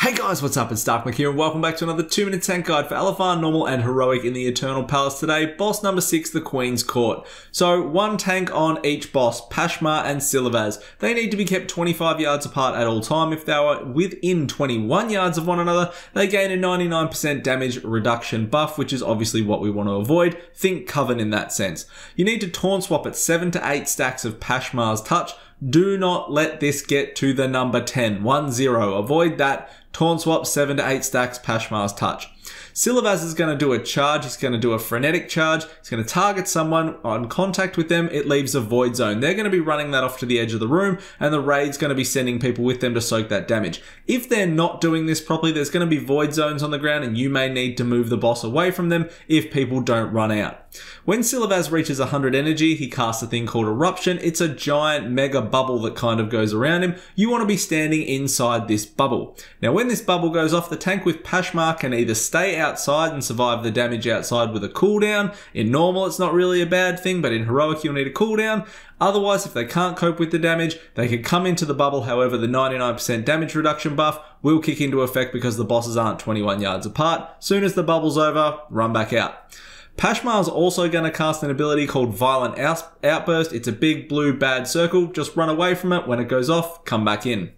Hey guys, what's up? It's Darkmech here and welcome back to another 2-minute tank guide for LFR, normal and heroic in the Eternal Palace today. Boss number 6, The Queen's Court. So, one tank on each boss, Pashmar and Silavaz. They need to be kept 25 yards apart at all time. If they are within 21 yards of one another, they gain a 99% damage reduction buff, which is obviously what we want to avoid. Think Coven in that sense. You need to taunt swap at 7 to 8 stacks of Pashmar's Touch. Do not let this get to the number 10, 1-0. Avoid that. Taunt swap, 7 to 8 stacks, Pashmar's Touch. Silavaz is going to do a charge. He's going to do a frenetic charge. He's going to target someone. On contact with them, it leaves a void zone. They're going to be running that off to the edge of the room, and the raid's going to be sending people with them to soak that damage. If they're not doing this properly, there's going to be void zones on the ground, and you may need to move the boss away from them if people don't run out. When Silavaz reaches 100 energy, he casts a thing called Eruption. It's a giant mega bubble that kind of goes around him. You want to be standing inside this bubble. Now, when this bubble goes off, the tank with Pashmar can either stay outside and survive the damage outside with a cooldown. In normal, it's not really a bad thing, but in heroic, you'll need a cooldown. Otherwise, if they can't cope with the damage, they can come into the bubble. However, the 99% damage reduction buff will kick into effect because the bosses aren't 21 yards apart. Soon as the bubble's over, run back out. Pashmar's also going to cast an ability called Violent Out Outburst. It's a big blue bad circle. Just run away from it. When it goes off, come back in.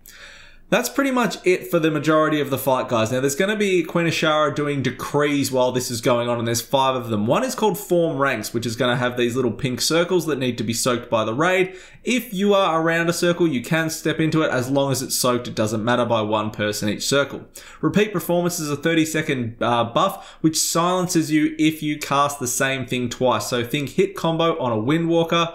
That's pretty much it for the majority of the fight, guys. Now, there's going to be Queen Ashara doing decrees while this is going on, and there's 5 of them. One is called Form Ranks, which is going to have these little pink circles that need to be soaked by the raid. If you are around a circle, you can step into it. As long as it's soaked, it doesn't matter, by one person each circle. Repeat Performance is a 30-second buff, which silences you if you cast the same thing twice. So think Hit Combo on a Windwalker.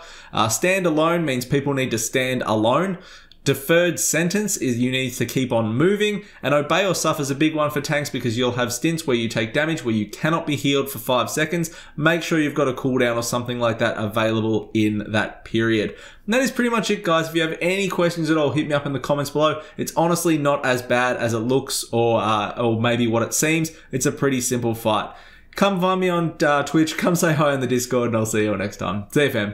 Stand Alone means people need to stand alone. Deferred sentence is you need to keep on moving, and obey or suffer is a big one for tanks because you'll have stints where you take damage where you cannot be healed for 5 seconds. Make sure you've got a cooldown or something like that available in that period. And that is pretty much it, guys. If you have any questions at all, hit me up in the comments below. It's honestly not as bad as it looks or maybe what it seems. It's a pretty simple fight. Come find me on Twitch, come say hi in the Discord, and I'll see you all next time. See you, fam.